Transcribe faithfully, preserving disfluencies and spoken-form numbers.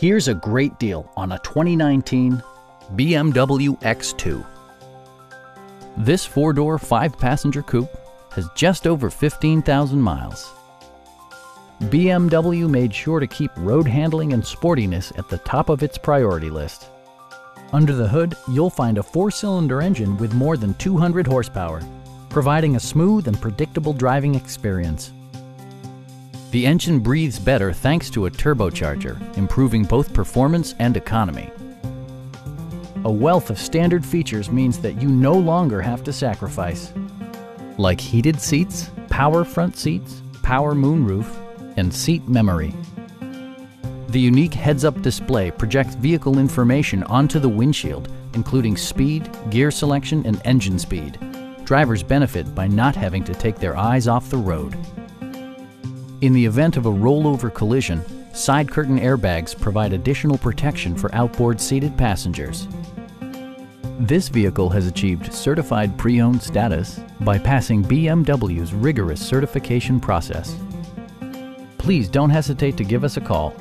Here's a great deal on a twenty nineteen B M W X two. This four-door, five-passenger coupe has just over fifteen thousand miles. B M W made sure to keep road handling and sportiness at the top of its priority list. Under the hood, you'll find a four-cylinder engine with more than two hundred horsepower, providing a smooth and predictable driving experience. The engine breathes better thanks to a turbocharger, improving both performance and economy. A wealth of standard features means that you no longer have to sacrifice, like heated seats, power front seats, power moonroof, and seat memory. The unique heads-up display projects vehicle information onto the windshield, including speed, gear selection, and engine speed. Drivers benefit by not having to take their eyes off the road. In the event of a rollover collision, side curtain airbags provide additional protection for outboard seated passengers. This vehicle has achieved certified pre-owned status by passing B M W's rigorous certification process. Please don't hesitate to give us a call.